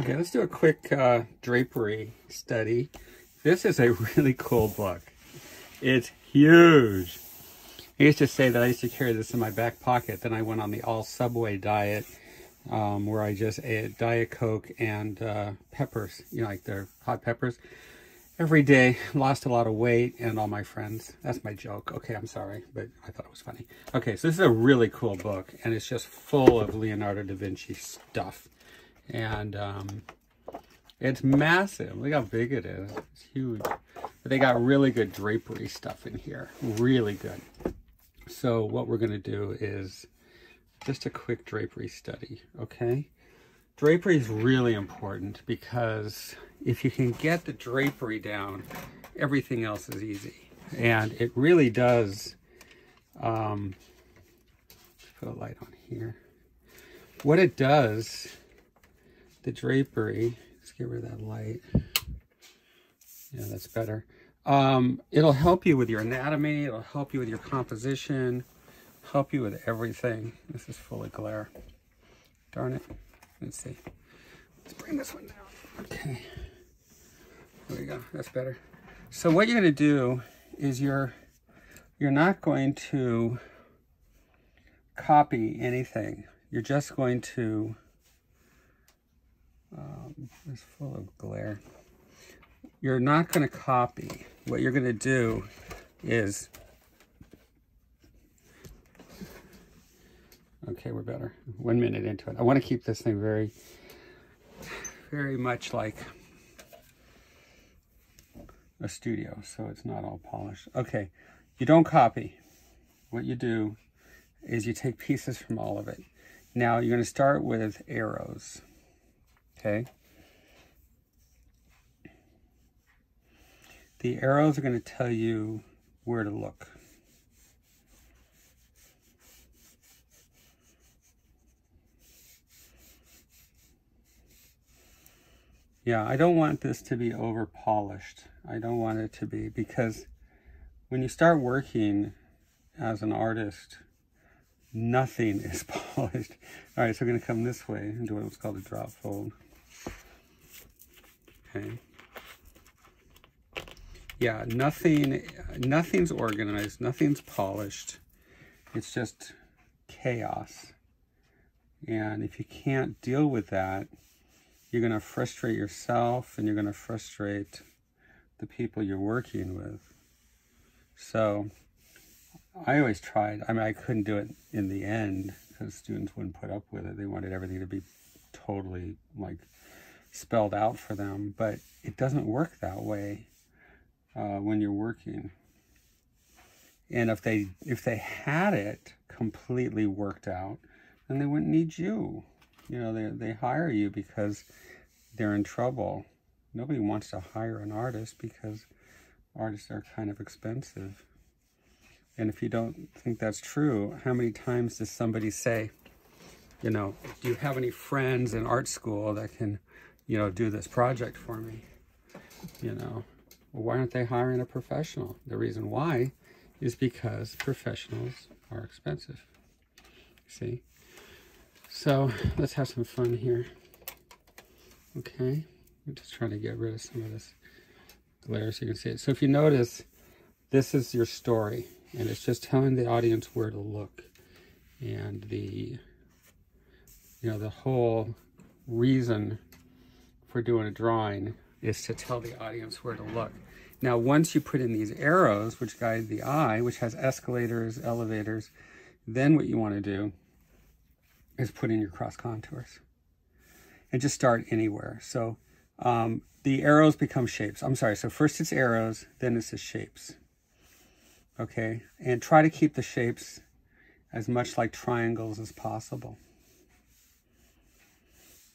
Okay, let's do a quick drapery study. This is a really cool book. It's huge. I used to say that I used to carry this in my back pocket. Then I went on the all Subway diet, where I just ate Diet Coke and peppers, you know, like they're hot peppers. Every day, lost a lot of weight, and all my friends. That's my joke. Okay, I'm sorry, but I thought it was funny. Okay, so this is a really cool book, and it's just full of Leonardo da Vinci stuff. And it's massive. Look how big it is. It's huge. But they got really good drapery stuff in here. Really good. So what we're going to do is just a quick drapery study, okay? Drapery is really important because if you can get the drapery down, everything else is easy. And it really does, put a light on here. What it does, the drapery, let's get rid of that light. Yeah, that's better. It'll help you with your anatomy. It'll help you with your composition, help you with everything. This is full of glare. Darn it. Let's see. Let's bring this one down. Okay. There we go. That's better. So what you're going to do is you're not going to copy anything. You're just going to, it's full of glare. You're not going to copy. What you're going to do is, okay, we're better. 1 minute into it. I want to keep this thing very, very much like a studio, so it's not all polished. Okay, you don't copy. What you do is you take pieces from all of it. Now you're going to start with arrows, okay? The arrows are going to tell you where to look. Yeah, I don't want this to be over polished. I don't want it to be, because when you start working as an artist, nothing is polished. All right, so we're going to come this way and do what's called a drop fold. Okay. Yeah, nothing's organized, nothing's polished. It's just chaos. And if you can't deal with that, you're going to frustrate yourself and you're going to frustrate the people you're working with. So I always tried. I mean, I couldn't do it in the end because students wouldn't put up with it. They wanted everything to be totally like spelled out for them, but it doesn't work that way. When you're working, and if they had it completely worked out, then they wouldn't need you. You know, they hire you because they're in trouble. Nobody wants to hire an artist because artists are kind of expensive. And if you don't think that's true, how many times does somebody say, you know, do you have any friends in art school that can, you know, do this project for me? You know. Well, why aren't they hiring a professional? The reason why is because professionals are expensive. See? So let's have some fun here. Okay. I'm just trying to get rid of some of this glare so you can see it. So if you notice, this is your story. And it's just telling the audience where to look. And the, you know, the whole reason for doing a drawing is to tell the audience where to look. Now, once you put in these arrows, which guide the eye, which has escalators, elevators, then what you want to do is put in your cross contours and just start anywhere. So the arrows become shapes. I'm sorry, so first it's arrows, then it's the shapes. Okay, and try to keep the shapes as much like triangles as possible.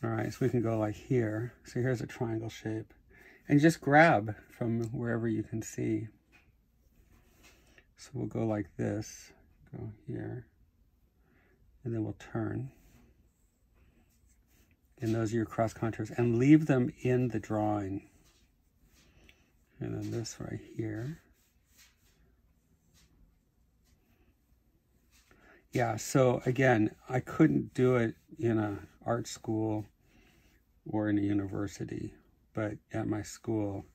All right, so we can go like here. So here's a triangle shape. And just grab from wherever you can see. So we'll go like this, go here, and then we'll turn. And those are your cross contours. And leave them in the drawing. And then this right here. Yeah, so again, I couldn't do it in an art school or in a university, but at my school,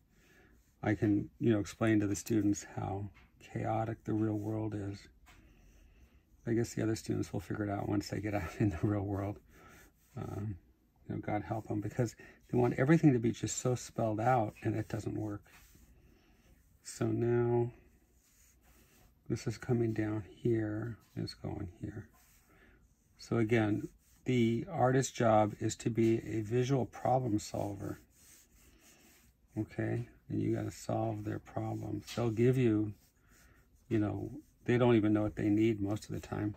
I can, you know, explain to the students how chaotic the real world is. I guess the other students will figure it out once they get out in the real world. You know, God help them, because they want everything to be just so spelled out, and it doesn't work. So now, this is coming down here, and it's going here. So again, the artist's job is to be a visual problem solver, okay? And you gotta solve their problems. They'll give you, you know, they don't even know what they need most of the time.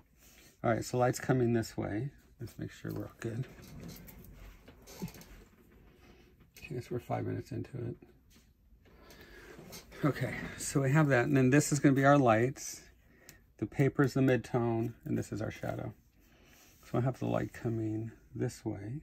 All right, so light's coming this way. Let's make sure we're all good. I guess we're 5 minutes into it. Okay, so we have that, and then this is gonna be our lights. The paper's the mid-tone, and this is our shadow. So I have the light coming this way.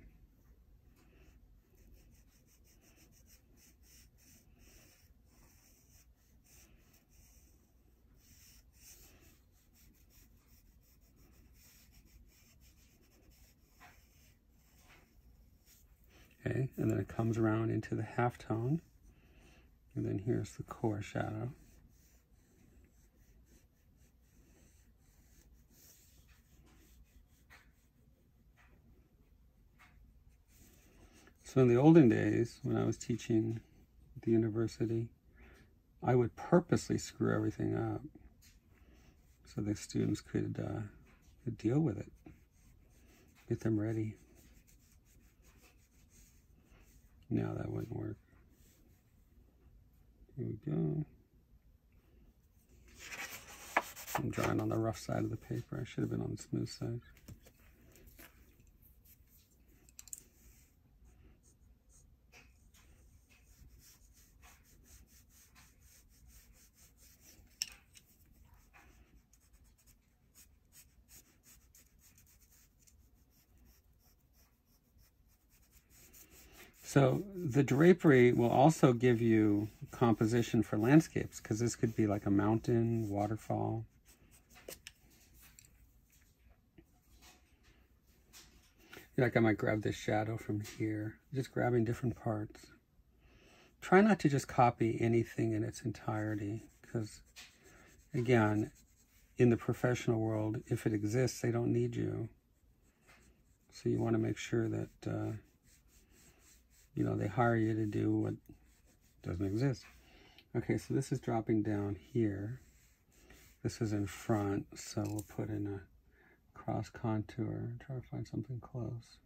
Okay, and then it comes around into the halftone. And then here's the core shadow. So in the olden days, when I was teaching at the university, I would purposely screw everything up so the students could deal with it, get them ready. Now that wouldn't work. Here we go. I'm drawing on the rough side of the paper. I should have been on the smooth side. So the drapery will also give you composition for landscapes, because this could be like a mountain, waterfall. Like I might grab this shadow from here, just grabbing different parts. Try not to just copy anything in its entirety, because again, in the professional world, if it exists, they don't need you. So you want to make sure that you know, they hire you to do what doesn't exist. Okay, so this is dropping down here. This is in front, so we'll put in a cross contour. Try to find something close.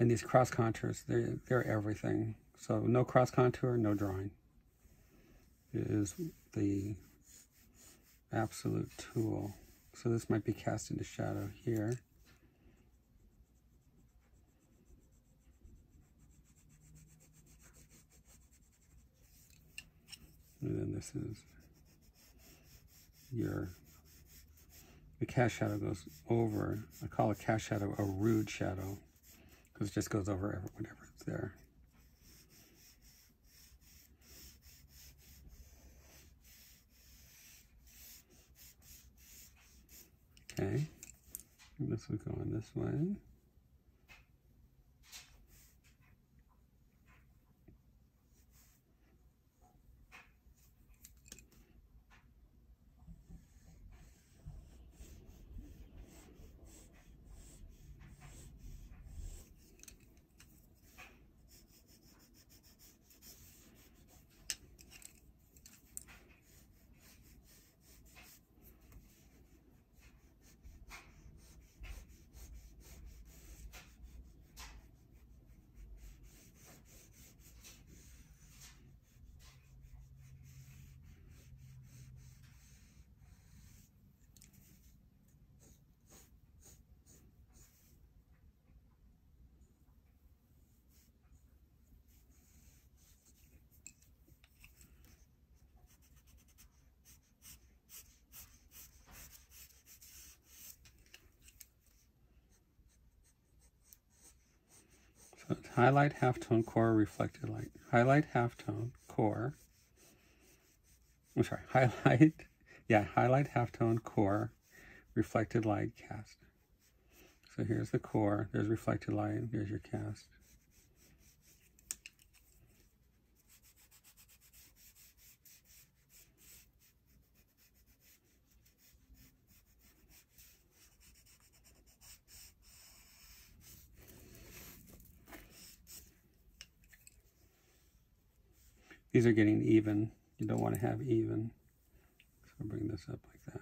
And these cross contours, they're everything. So no cross contour, no drawing. It is the absolute tool. So this might be cast into shadow here. And then this is the cast shadow goes over. I call a cast shadow a rude shadow, because it just goes over whatever it's there. Okay, and this will go in this way. Highlight, halftone, core, reflected light. Highlight, halftone, core. I'm sorry, highlight, halftone, core, reflected light, cast. So here's the core, there's reflected light, here's your cast. These are getting even. You don't want to have even. So bring this up like that.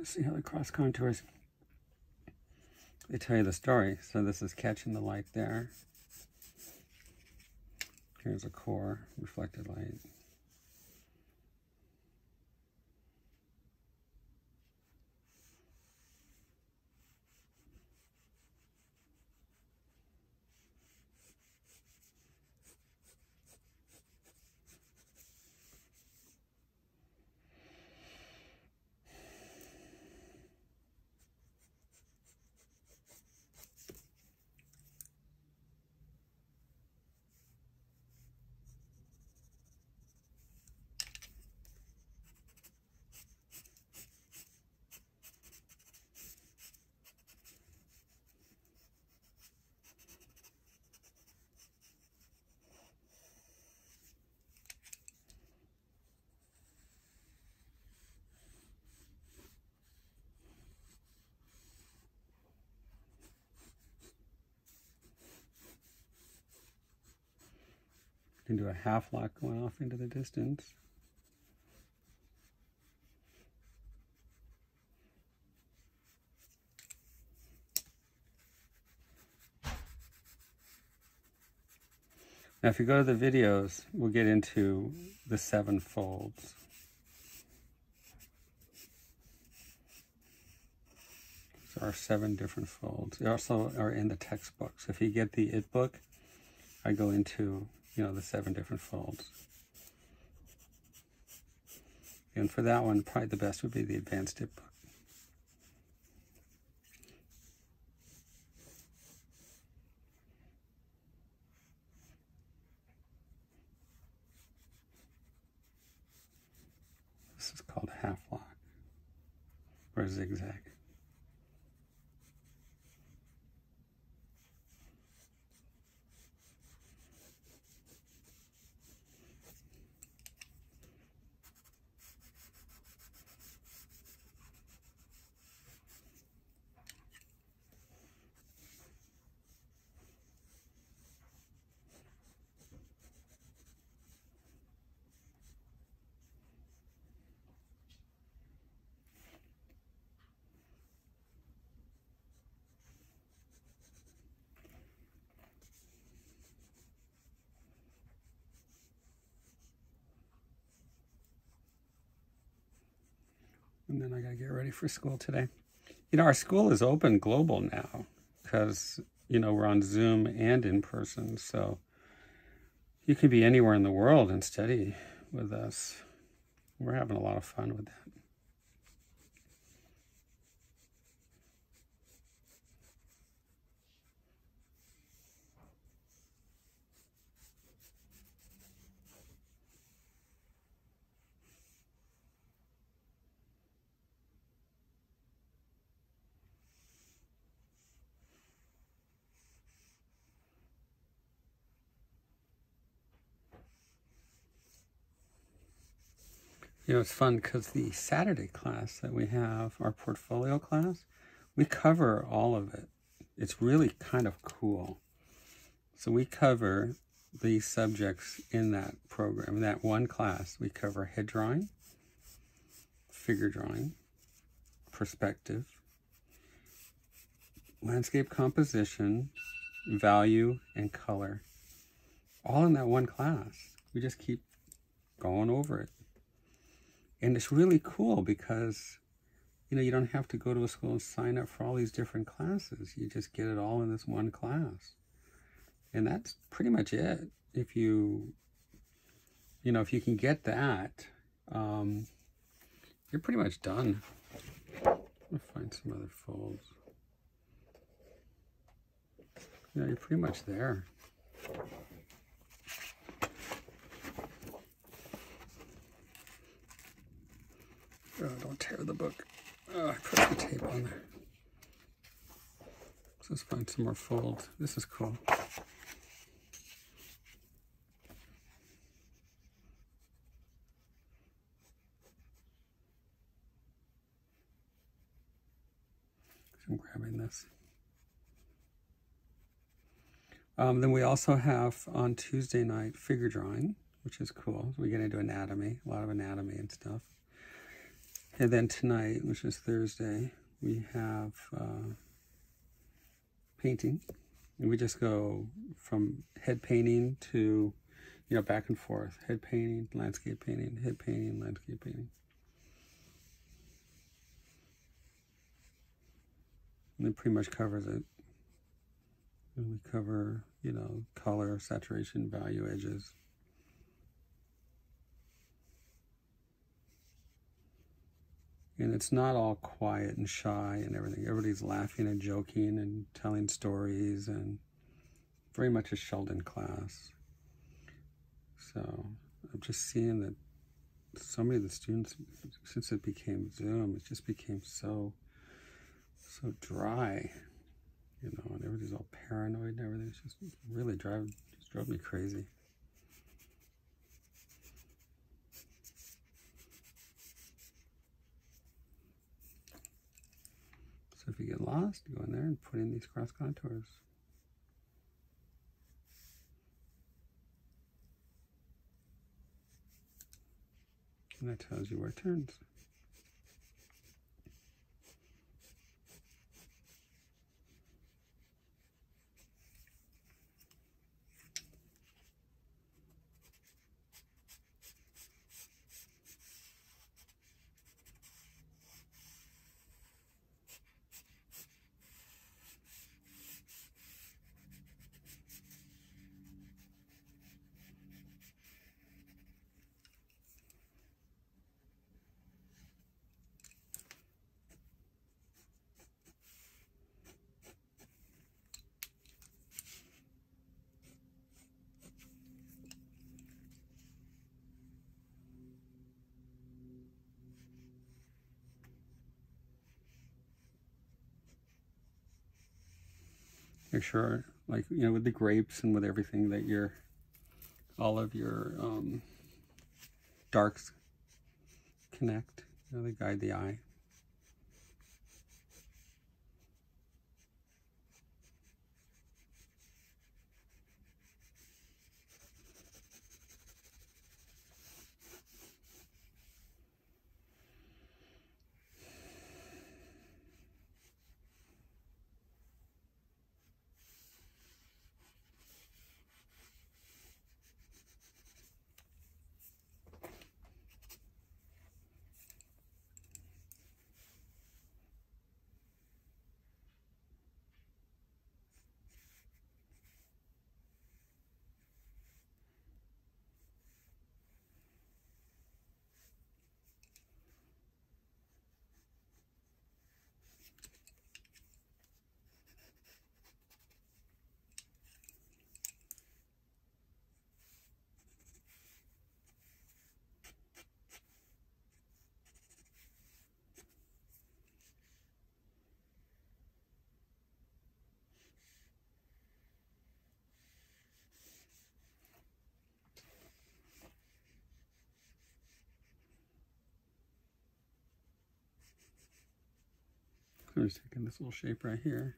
Let's see how the cross contours, they tell you the story. So this is catching the light there. Here's a core, reflected light. You can do a half lock going off into the distance. Now if you go to the videos, we'll get into the 7 folds. So there are 7 different folds. They also are in the textbook. So if you get the IT book, I go into the 7 different folds. And for that one, probably the best would be the advanced IT book. This is called a half lock or a zigzag. And then I gotta get ready for school today. Our school is open global now because, we're on Zoom and in person. So you can be anywhere in the world and study with us. We're having a lot of fun with that. You know, it's fun because the Saturday class that we have, our portfolio class, we cover all of it. It's really kind of cool. So we cover these subjects in that program. In that one class, we cover head drawing, figure drawing, perspective, landscape composition, value, and color. All in that one class. We just keep going over it. And it's really cool because, you know, you don't have to go to a school and sign up for all these different classes. You just get it all in this one class. And that's pretty much it. If you can get that, you're pretty much done. I'm gonna find some other folds. Yeah, you're pretty much there. Oh, don't tear the book. Oh, I put the tape on there. So let's find some more folds. This is cool. I'm grabbing this. Then we also have on Tuesday night figure drawing, which is cool. So we get into anatomy, a lot of anatomy and stuff. And then tonight, which is Thursday, we have painting. And we just go from head painting to, you know, back and forth. Head painting, landscape painting, head painting, landscape painting. And it pretty much covers it. And we cover, you know, color, saturation, value, edges. And it's not all quiet and shy and everything. Everybody's laughing and joking and telling stories, and very much a Sheldon class. So I'm just seeing that so many of the students, since it became Zoom, it just became so dry, you know, and everybody's all paranoid and everything. It's just really drove me crazy. If you get lost, you go in there and put in these cross contours. And that tells you where it turns. Make sure, like, you know, with the grapes and with everything, that your, all of your darks connect, you know, they guide the eye. I'm just taking this little shape right here.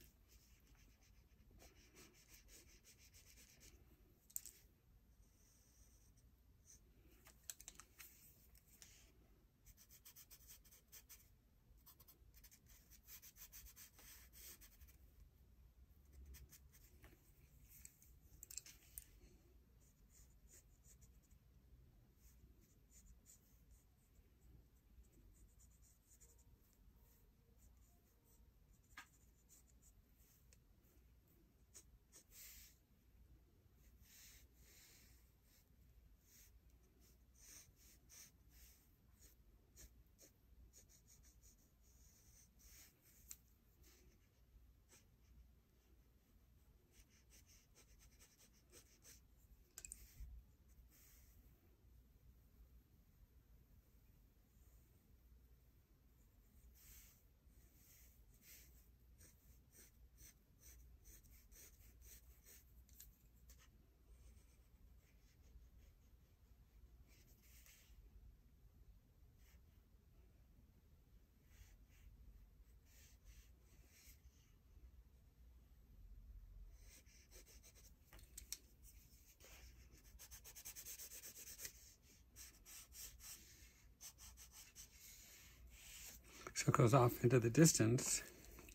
So it goes off into the distance,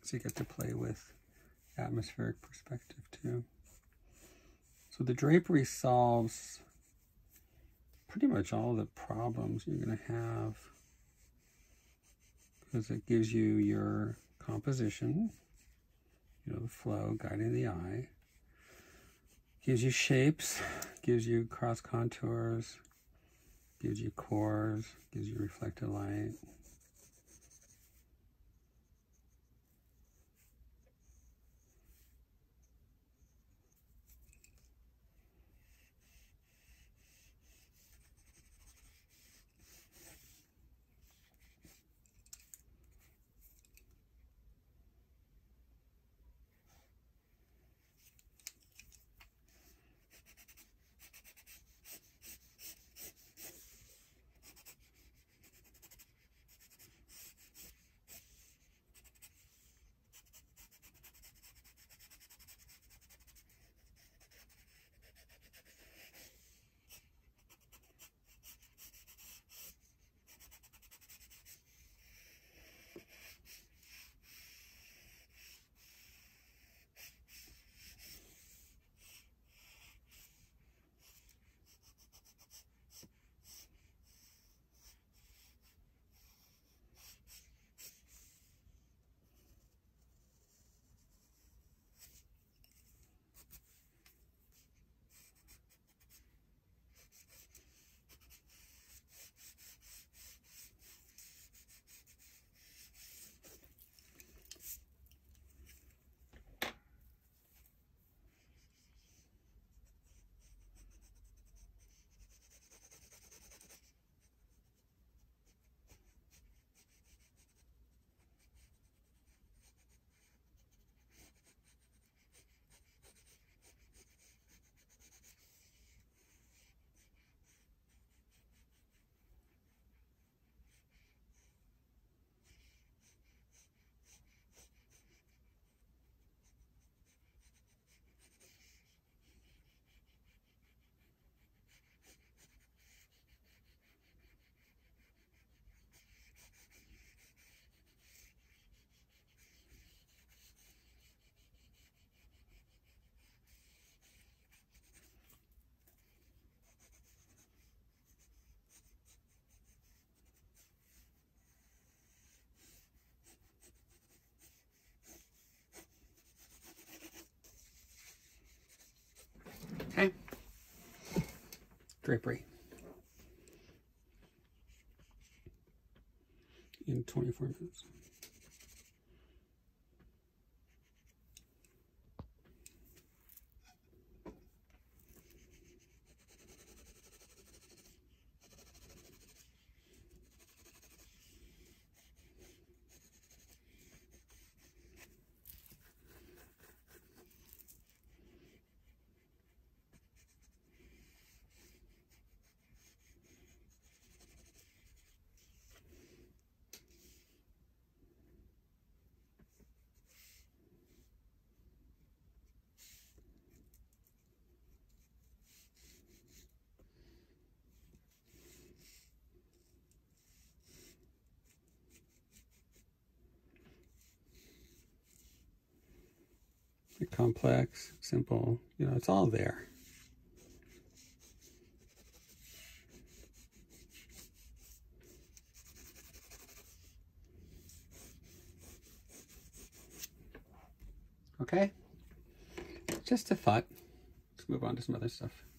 so you get to play with atmospheric perspective too. So the drapery solves pretty much all the problems you're going to have, because it gives you your composition, you know, the flow guiding the eye, gives you shapes, gives you cross contours, gives you cores, gives you reflected light. Okay, drapery in 24 minutes. the complex, simple, you know, it's all there. Okay, just a thought. Let's move on to some other stuff.